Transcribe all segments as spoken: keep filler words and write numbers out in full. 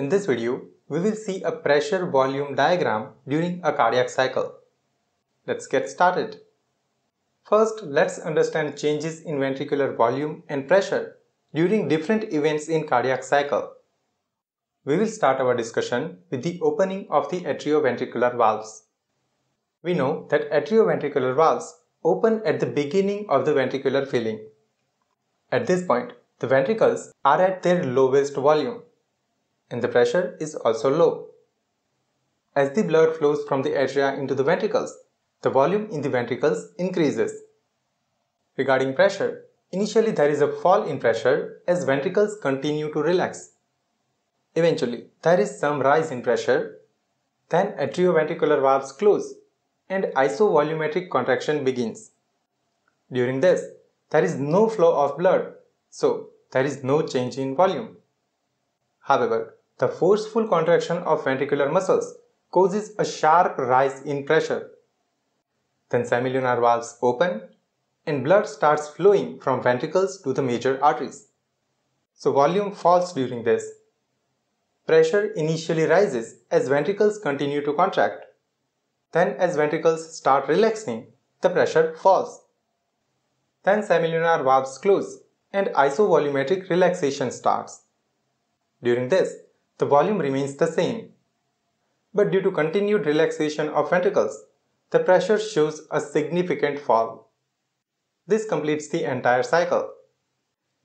In this video, we will see a pressure volume diagram during a cardiac cycle. Let's get started. First, let's understand changes in ventricular volume and pressure during different events in cardiac cycle. We will start our discussion with the opening of the atrioventricular valves. We know that atrioventricular valves open at the beginning of the ventricular filling. At this point, the ventricles are at their lowest volume, and the pressure is also low. As the blood flows from the atria into the ventricles, the volume in the ventricles increases. Regarding pressure, initially there is a fall in pressure as ventricles continue to relax. Eventually, there is some rise in pressure. Then atrioventricular valves close and isovolumetric contraction begins. During this, there is no flow of blood, so there is no change in volume. However, the forceful contraction of ventricular muscles causes a sharp rise in pressure. Then semilunar valves open and blood starts flowing from ventricles to the major arteries. So volume falls during this. Pressure initially rises as ventricles continue to contract. Then as ventricles start relaxing, the pressure falls. Then semilunar valves close and isovolumetric relaxation starts. During this, the volume remains the same. But due to continued relaxation of ventricles, the pressure shows a significant fall. This completes the entire cycle.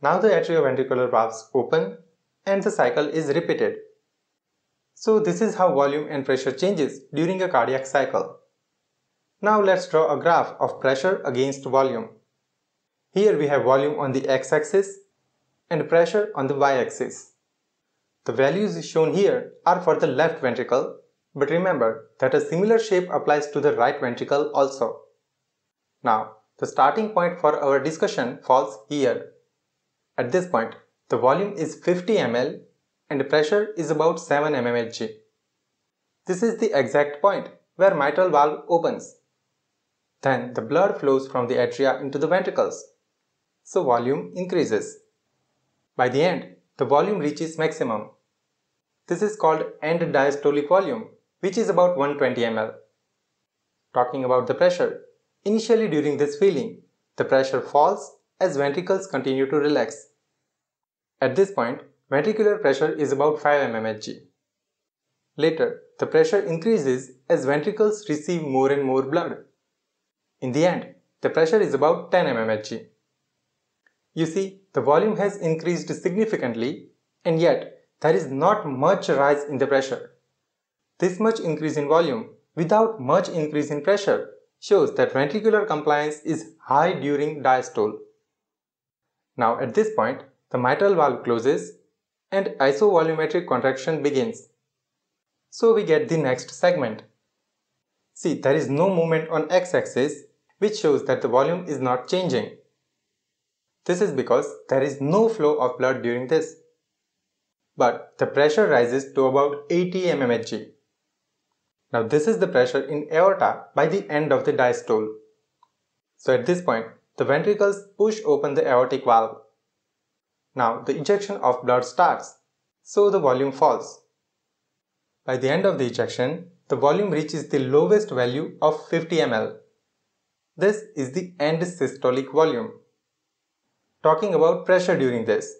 Now the atrioventricular valves open and the cycle is repeated. So this is how volume and pressure changes during a cardiac cycle. Now let's draw a graph of pressure against volume. Here we have volume on the x-axis and pressure on the y-axis. The values shown here are for the left ventricle, but remember that a similar shape applies to the right ventricle also. Now, the starting point for our discussion falls here. At this point, the volume is fifty milliliters and the pressure is about seven millimeters per cubic. This is the exact point where mitral valve opens. Then the blood flows from the atria into the ventricles, so volume increases. By the end, the volume reaches maximum. This is called end diastolic volume, which is about one hundred twenty milliliters. Talking about the pressure, initially during this filling, the pressure falls as ventricles continue to relax. At this point, ventricular pressure is about five millimeters per cubic. Later, the pressure increases as ventricles receive more and more blood. In the end, the pressure is about ten millimeters per cubic. You see, the volume has increased significantly, and yet there is not much rise in the pressure. This much increase in volume without much increase in pressure shows that ventricular compliance is high during diastole. Now at this point, the mitral valve closes and isovolumetric contraction begins. So we get the next segment. See, there is no movement on x-axis, which shows that the volume is not changing. This is because there is no flow of blood during this. But the pressure rises to about eighty millimeters per cubic. Now this is the pressure in aorta by the end of the diastole. So at this point, the ventricles push open the aortic valve. Now the ejection of blood starts, so the volume falls. By the end of the ejection, the volume reaches the lowest value of fifty milliliters. This is the end systolic volume. Talking about pressure during this.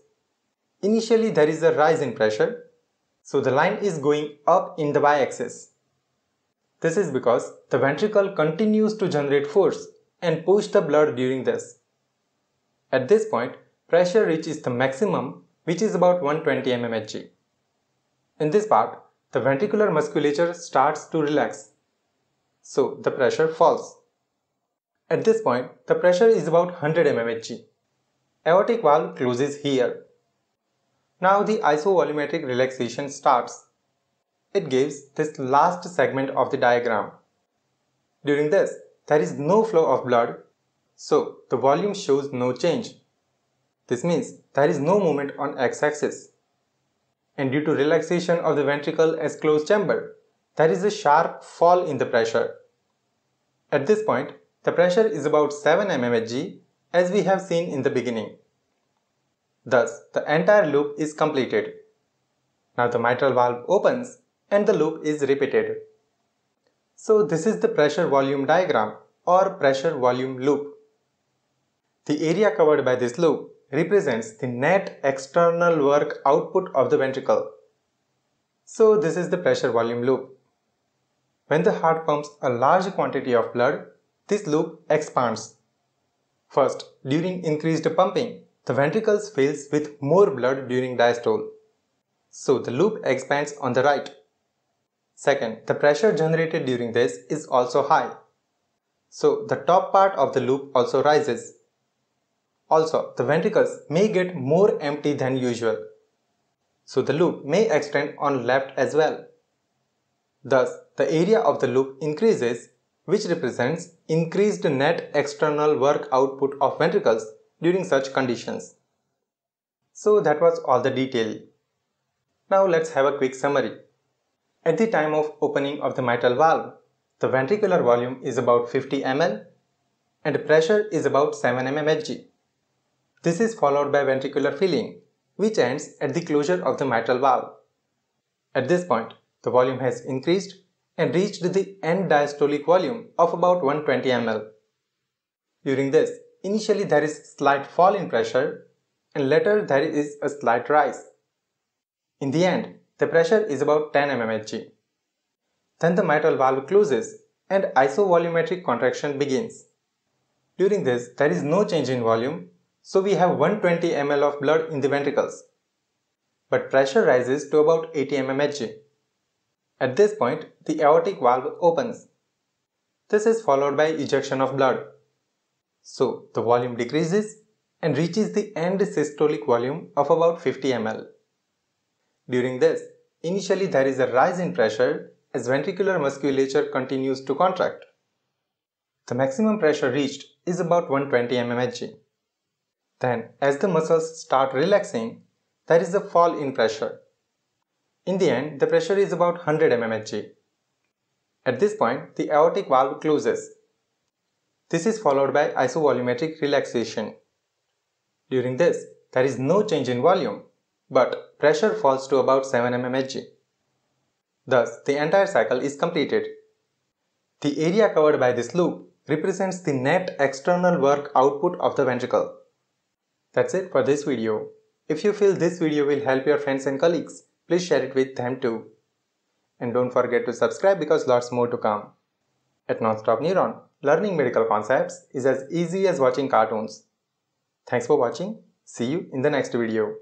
Initially there is a rise in pressure, so the line is going up in the y-axis. This is because the ventricle continues to generate force and push the blood during this. At this point, pressure reaches the maximum, which is about one hundred twenty millimeters per cubic. In this part, the ventricular musculature starts to relax, so the pressure falls. At this point, the pressure is about one hundred millimeters per cubic. Aortic valve closes here. Now the isovolumetric relaxation starts. It gives this last segment of the diagram. During this, there is no flow of blood, so the volume shows no change. This means there is no movement on x-axis. And due to relaxation of the ventricle as closed chamber, there is a sharp fall in the pressure. At this point, the pressure is about seven millimeters per cubic as we have seen in the beginning. Thus, the entire loop is completed. Now the mitral valve opens and the loop is repeated. So this is the pressure volume diagram or pressure volume loop. The area covered by this loop represents the net external work output of the ventricle. So this is the pressure volume loop. When the heart pumps a large quantity of blood, this loop expands. First, during increased pumping, the ventricles fills with more blood during diastole. So the loop expands on the right. Second, the pressure generated during this is also high. So the top part of the loop also rises. Also, the ventricles may get more empty than usual. So the loop may extend on left as well. Thus, the area of the loop increases, which represents increased net external work output of ventricles during such conditions. So that was all the detail. Now let's have a quick summary. At the time of opening of the mitral valve, the ventricular volume is about fifty milliliters and pressure is about seven millimeters per second. This is followed by ventricular filling, which ends at the closure of the mitral valve. At this point, the volume has increased and reached the end diastolic volume of about one hundred twenty milliliters. During this, initially there is slight fall in pressure and later there is a slight rise. In the end, the pressure is about ten millimeters per second. Then the mitral valve closes and isovolumetric contraction begins. During this, there is no change in volume, so we have one hundred twenty milliliters of blood in the ventricles. But pressure rises to about eighty millimeters per second. At this point, the aortic valve opens. This is followed by ejection of blood. So, the volume decreases and reaches the end systolic volume of about fifty milliliters. During this, initially there is a rise in pressure as ventricular musculature continues to contract. The maximum pressure reached is about one hundred twenty millimeters per second. Then, as the muscles start relaxing, there is a fall in pressure. In the end, the pressure is about one hundred millimeters per second. At this point, the aortic valve closes. This is followed by isovolumetric relaxation. During this, there is no change in volume, but pressure falls to about seven millimeters per second. Thus, the entire cycle is completed. The area covered by this loop represents the net external work output of the ventricle. That's it for this video. If you feel this video will help your friends and colleagues, please share it with them too. And don't forget to subscribe because lots more to come. At Nonstop Neuron, learning medical concepts is as easy as watching cartoons. Thanks for watching. See you in the next video.